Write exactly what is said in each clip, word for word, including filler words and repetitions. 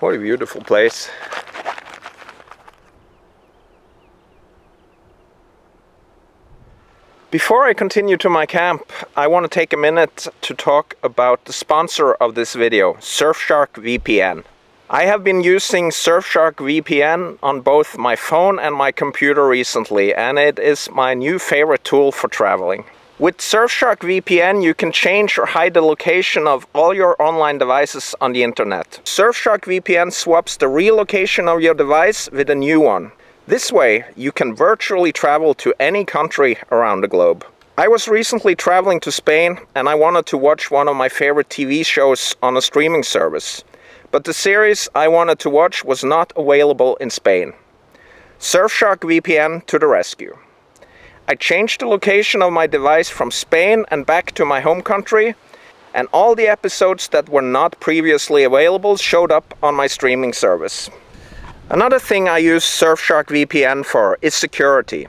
What a beautiful place. Before I continue to my camp, I want to take a minute to talk about the sponsor of this video, Surfshark V P N. I have been using Surfshark V P N on both my phone and my computer recently, and it is my new favorite tool for traveling. With Surfshark V P N, you can change or hide the location of all your online devices on the internet. Surfshark V P N swaps the real location of your device with a new one. This way, you can virtually travel to any country around the globe. I was recently traveling to Spain, and I wanted to watch one of my favorite T V shows on a streaming service. But the series I wanted to watch was not available in Spain. Surfshark V P N to the rescue. I changed the location of my device from Spain and back to my home country, and all the episodes that were not previously available showed up on my streaming service. Another thing I use Surfshark V P N for is security.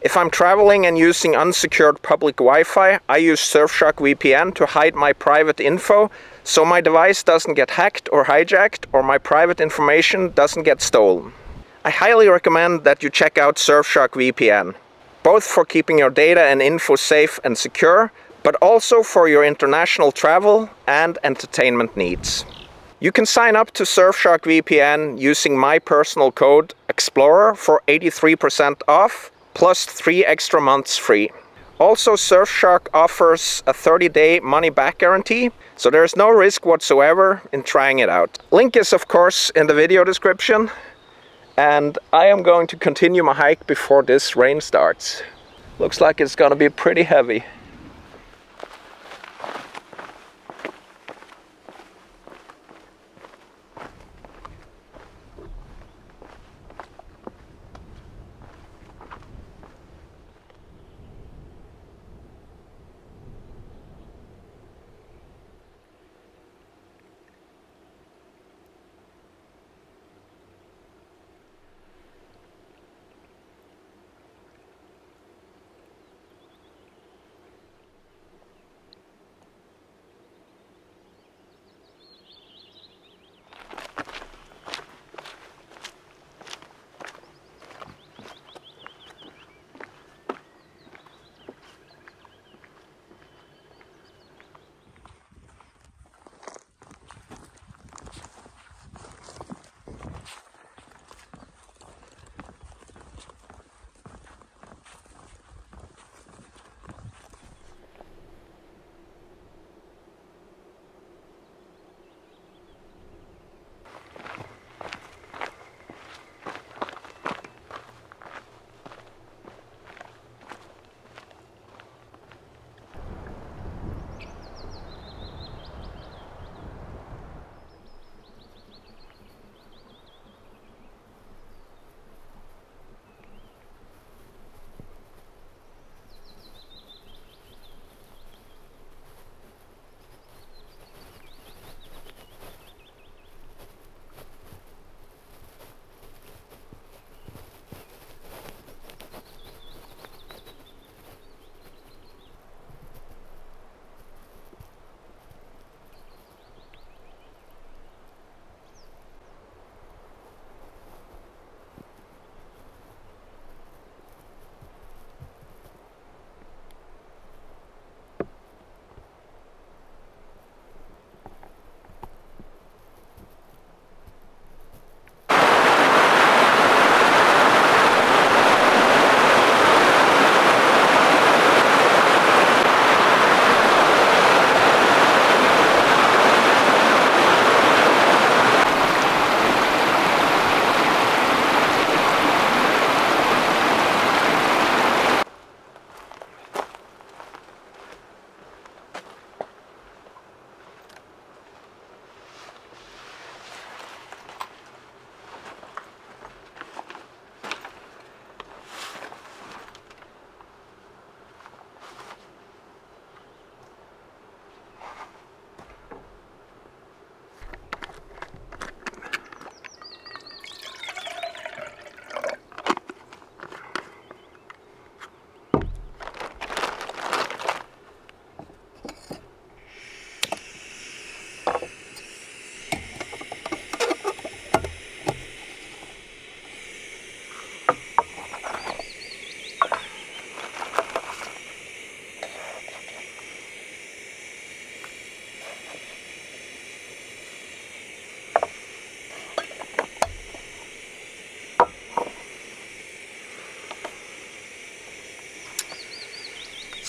If I'm traveling and using unsecured public Wi-Fi, I use Surfshark V P N to hide my private info so my device doesn't get hacked or hijacked or my private information doesn't get stolen. I highly recommend that you check out Surfshark V P N. Both for keeping your data and info safe and secure, but also for your international travel and entertainment needs. You can sign up to Surfshark V P N using my personal code EXPLORER for eighty-three percent off, plus three extra months free. Also, Surfshark offers a thirty day money-back guarantee, so there is no risk whatsoever in trying it out. Link is, of course, in the video description. And I am going to continue my hike before this rain starts. Looks like it's gonna be pretty heavy.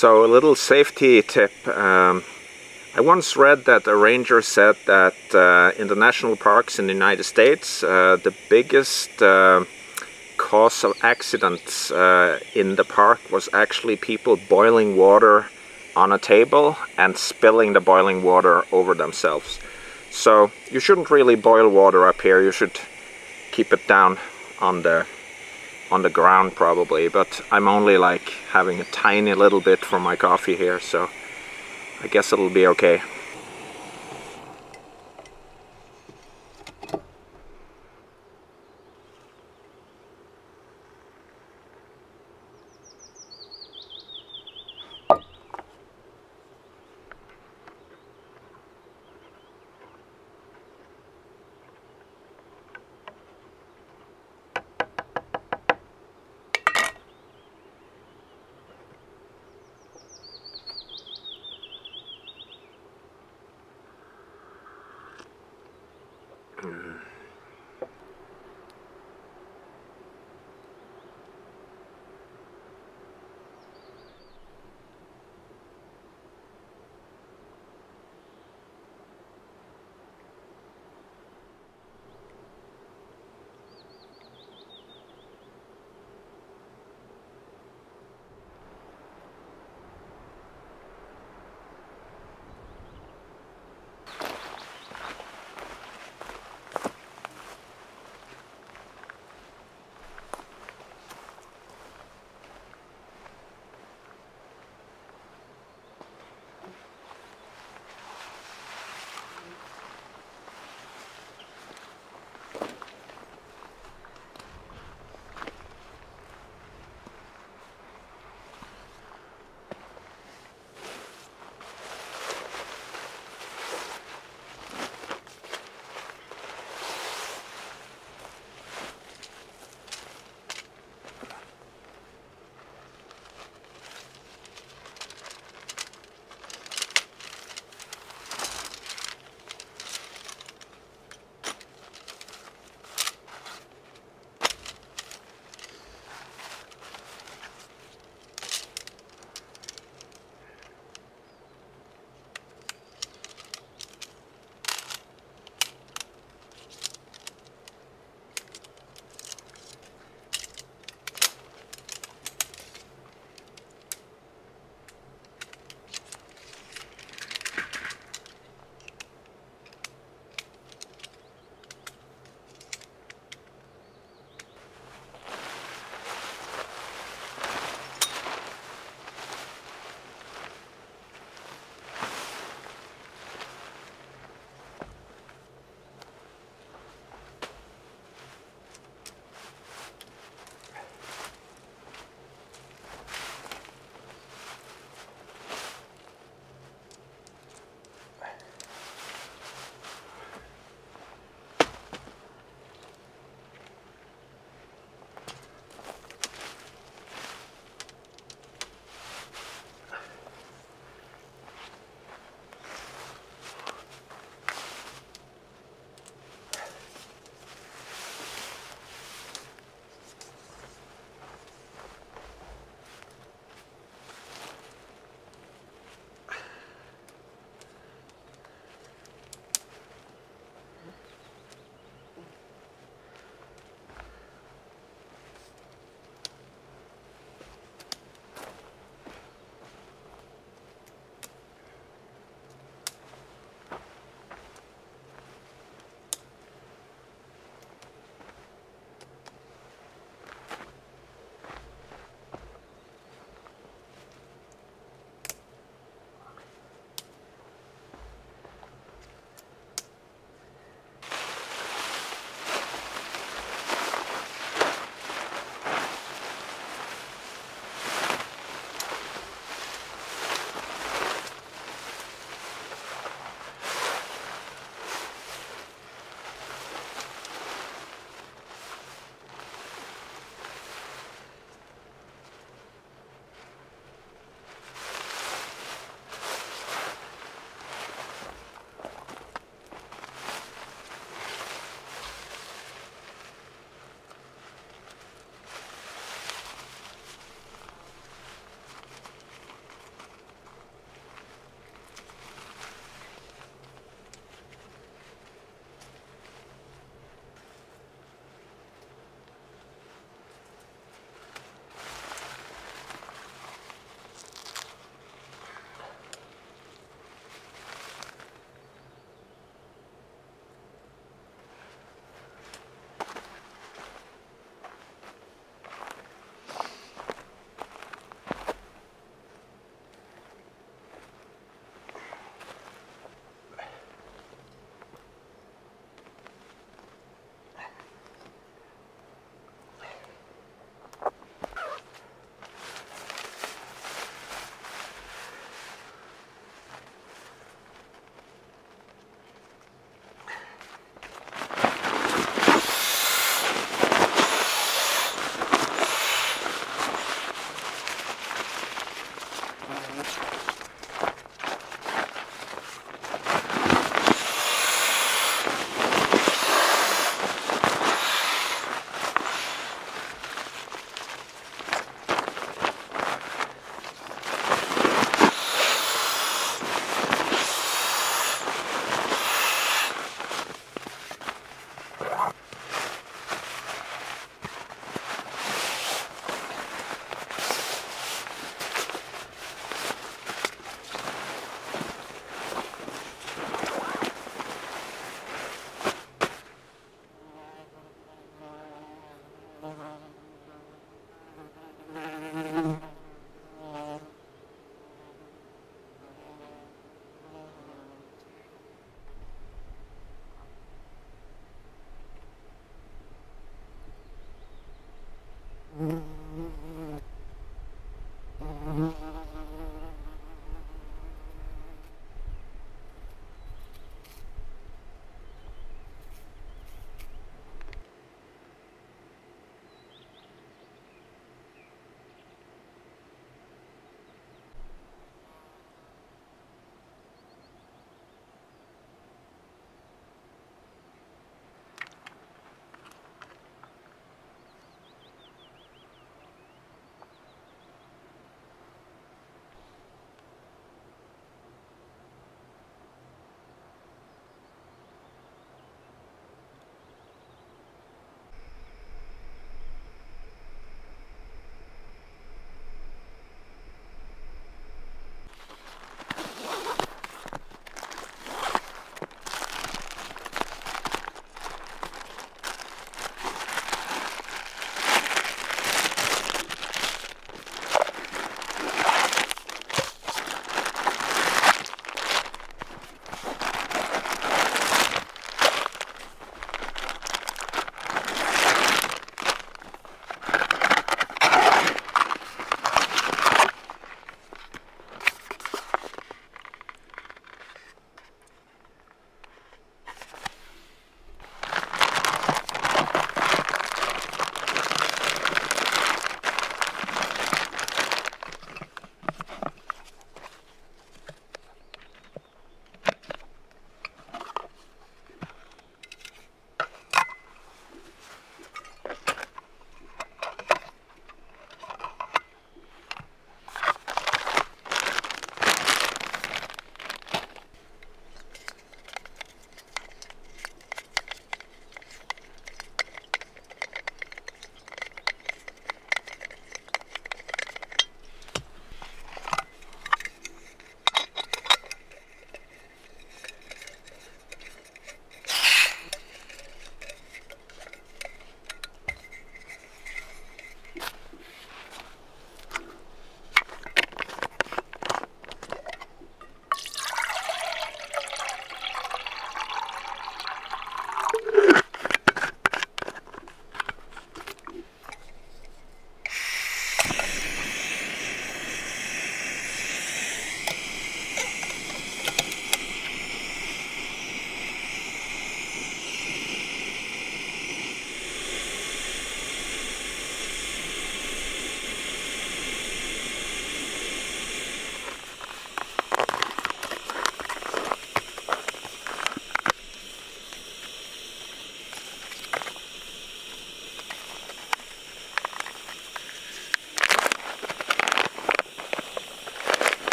So a little safety tip. Um, I once read that a ranger said that uh, in the national parks in the United States, uh, the biggest uh, cause of accidents uh, in the park was actually people boiling water on a table and spilling the boiling water over themselves. So you shouldn't really boil water up here. You should keep it down on the on the ground probably, but I'm only like having a tiny little bit for my coffee here, so I guess it'll be okay.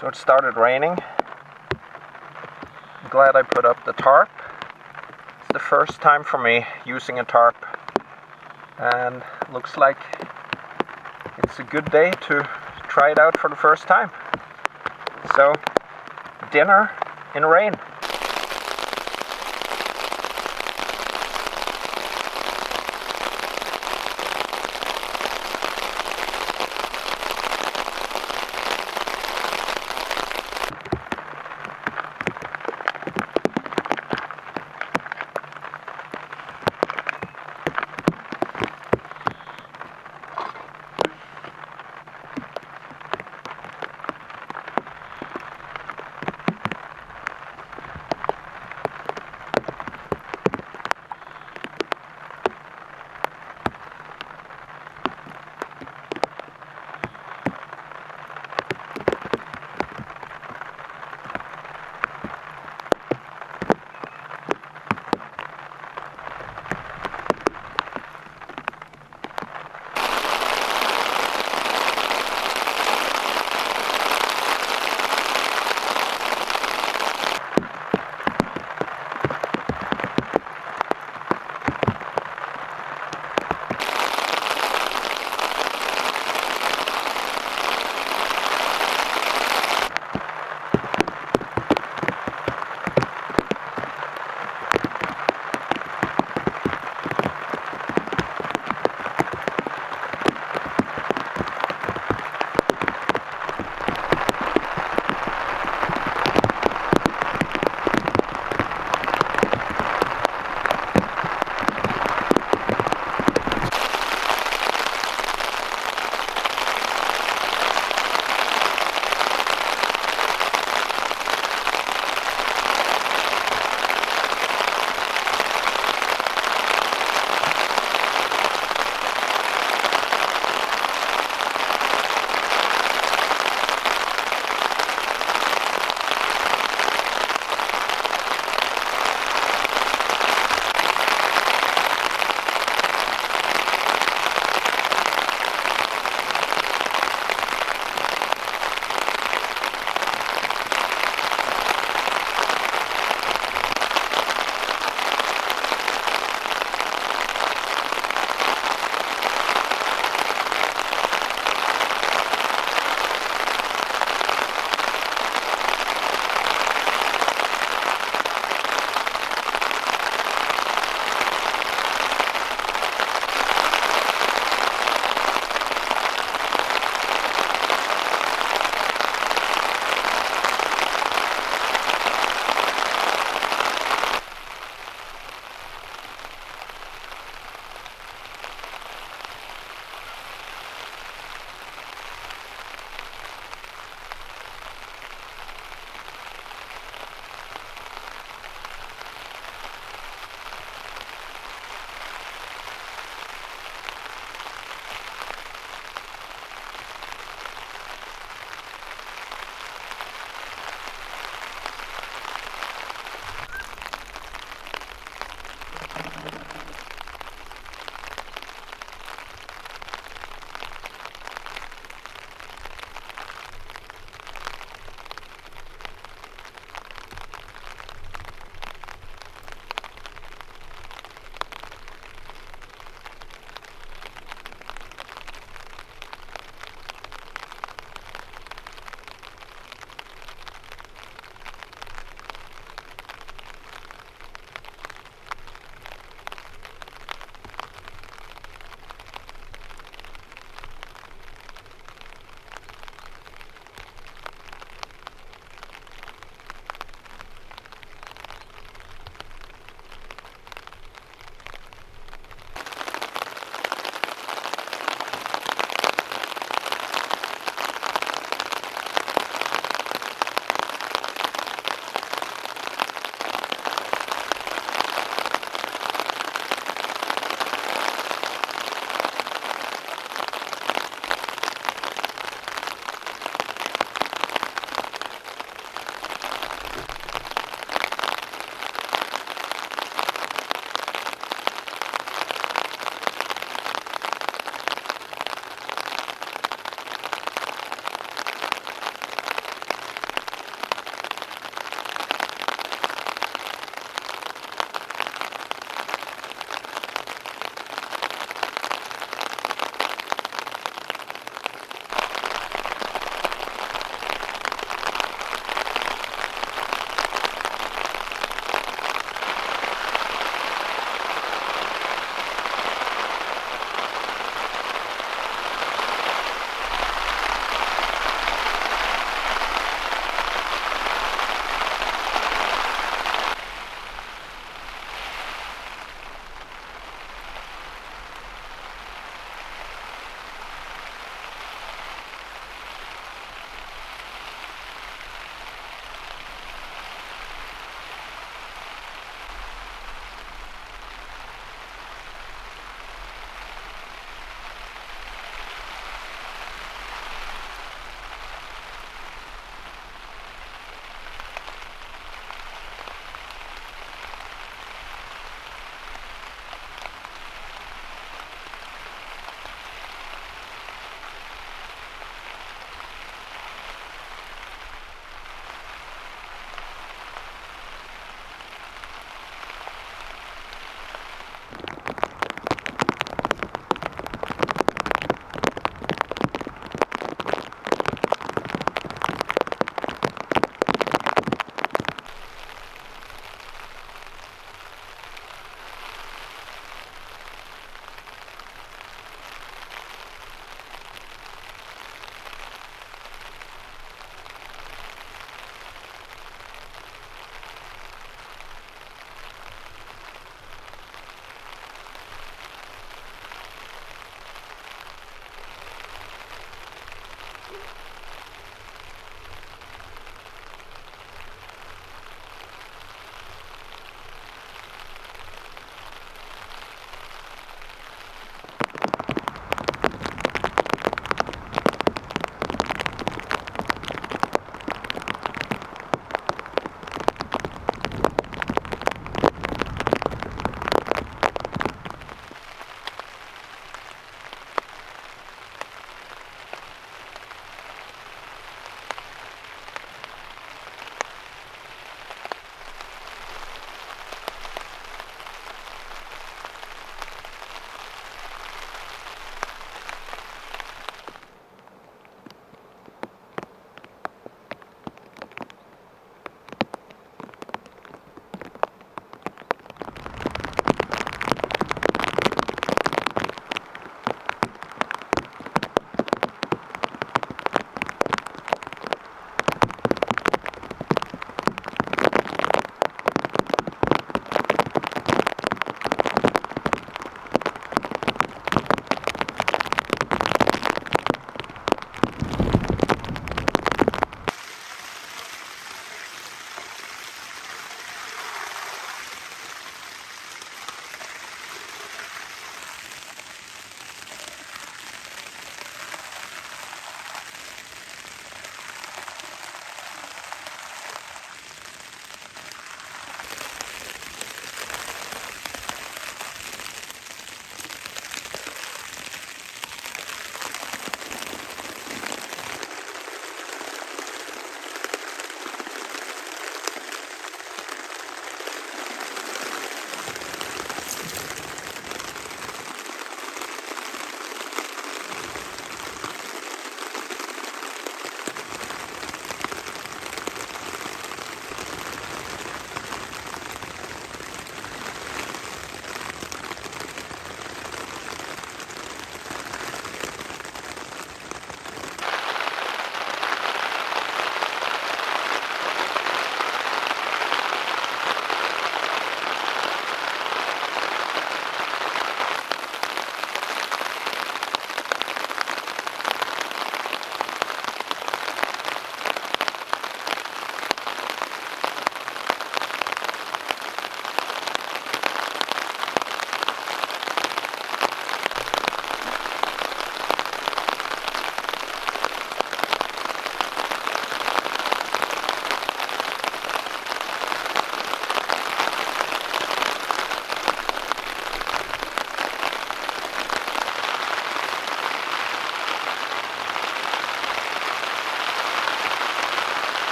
So it started raining. I'm glad I put up the tarp. It's the first time for me using a tarp, and looks like it's a good day to try it out for the first time. So, dinner in rain.